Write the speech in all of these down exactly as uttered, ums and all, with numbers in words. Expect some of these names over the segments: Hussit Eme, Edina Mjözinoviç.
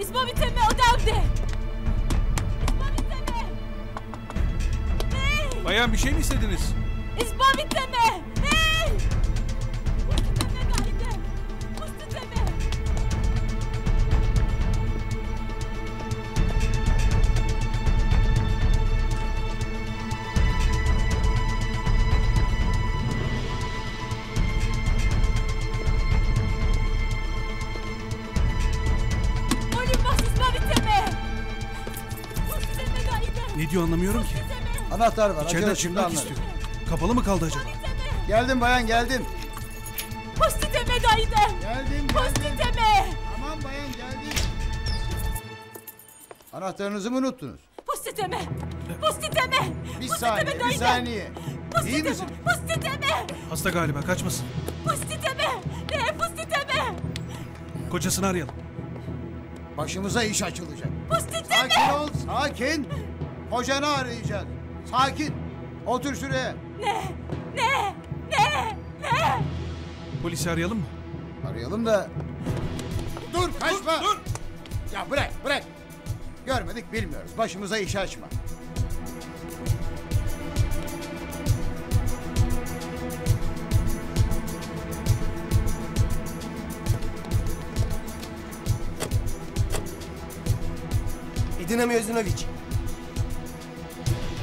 Hussit Eme odamda. Hussit Eme. Hey. Bayan bir şey mi istediniz? Hussit Eme. Hey. Hussit Eme geldi. Hussit Eme. Ne diyor anlamıyorum ki. Anahtar var. İçeriden çıkmak istiyor. Kapalı mı kaldı acaba? Geldim bayan geldim. Hussit Eme dayıdım. Geldim geldim. Hussit Eme. Aman bayan geldim. Anahtarınızı mı unuttunuz? Hussit Eme. Hussit Eme. Bir saniye bir saniye. İyi misin? Hussit Eme. Hasta galiba kaçmasın. Hussit Eme. Ne Hussit Eme. Kocasını arayalım. Başımıza iş açılacak. Hussit Eme. Sakin ol sakin. Kocanı arayacağız. Sakin. Otur şuraya. Ne? Ne? Ne? Ne? Polisi arayalım mı? Arayalım da... Dur kaçma. Dur, dur. Ya bırak bırak. Görmedik bilmiyoruz. Başımıza iş açma. Edina Mjözinoviç.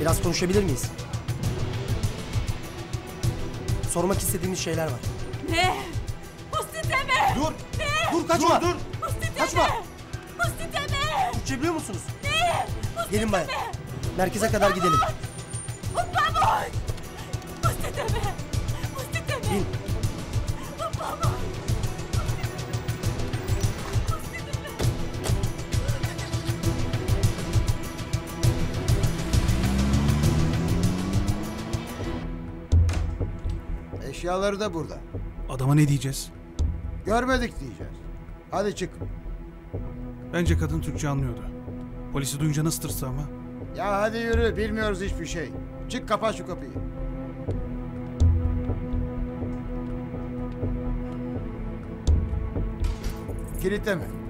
Biraz konuşabilir miyiz? Sormak istediğimiz şeyler var. Ne? Hussit Eme! Dur! Ne? Dur kaçma! Dur! dur. Hussit Eme! Kaçma! Hussit Eme! Türkçe biliyor musunuz? Ne? Hussit Gelin bayan. Merkeze Hussit kadar gidelim. Hussit Hussit Eme! Hussit Eme! Bin. Eşyaları da burada. Adama ne diyeceğiz? Görmedik diyeceğiz. Hadi çık. Bence kadın Türkçe anlıyordu. Polisi duyunca nasıl tırsa ama. Ya hadi yürü, bilmiyoruz hiçbir şey. Çık, kapat şu kapıyı. Kilitleme.